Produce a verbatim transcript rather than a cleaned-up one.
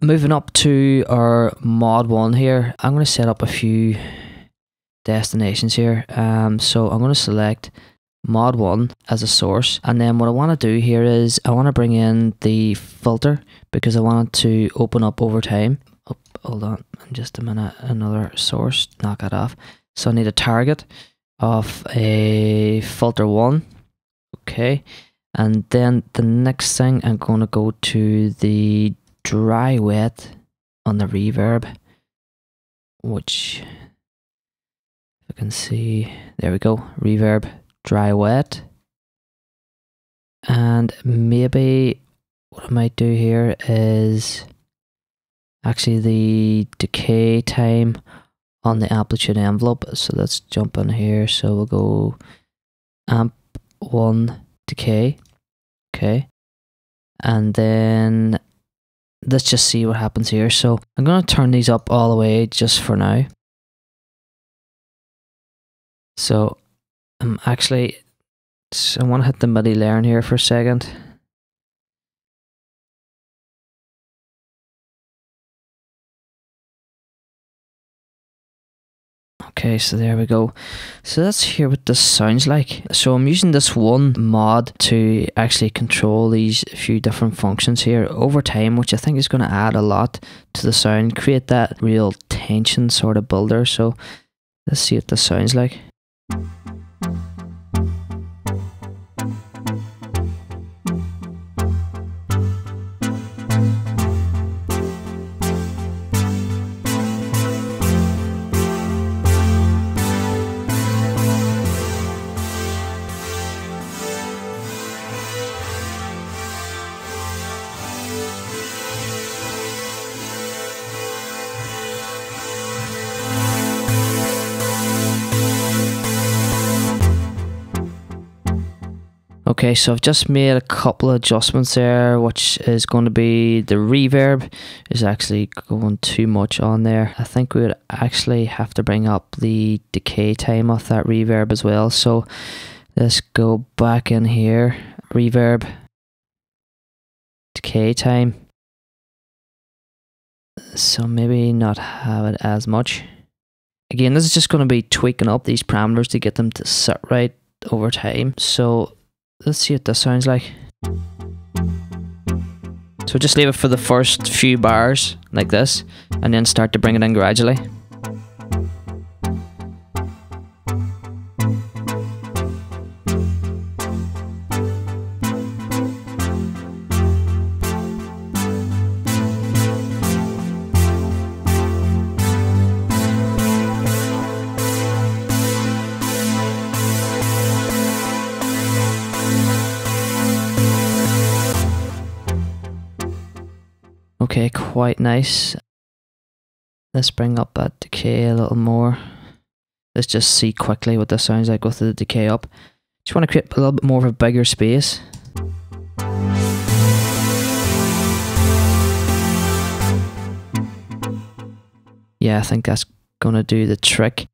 Moving up to our mod one here, I'm going to set up a few destinations here. Um, so I'm going to select mod one as a source, and then what I want to do here is I want to bring in the filter because I want it to open up over time. Oh, hold on, just a minute, another source, knock that off. So I need a target of a filter one, okay, and then the next thing I'm going to go to the dry wet on the reverb, which you can see, there we go, reverb, dry wet. And maybe what I might do here is actually the decay time on the amplitude envelope. So let's jump in here. So we'll go amp one decay. Okay. And then let's just see what happens here. So I'm going to turn these up all the way just for now. So Um, actually, I want to hit the MIDI layer in here for a second. Okay, so there we go. So let's hear what this sounds like. So I'm using this one mod to actually control these few different functions here over time, which I think is going to add a lot to the sound, create that real tension sort of builder. So let's see what this sounds like. Okay, so I've just made a couple of adjustments there, which is going to be the reverb is actually going too much on there. I think we would actually have to bring up the decay time of that reverb as well. So let's go back in here, reverb, decay time. So maybe not have it as much. Again, this is just going to be tweaking up these parameters to get them to sit right over time. So let's see what this sounds like. So just leave it for the first few bars like this, and then start to bring it in gradually. Okay, quite nice. Let's bring up that decay a little more. Let's just see quickly what this sounds like with the decay up. Just want to create a little bit more of a bigger space. Yeah, I think that's gonna do the trick.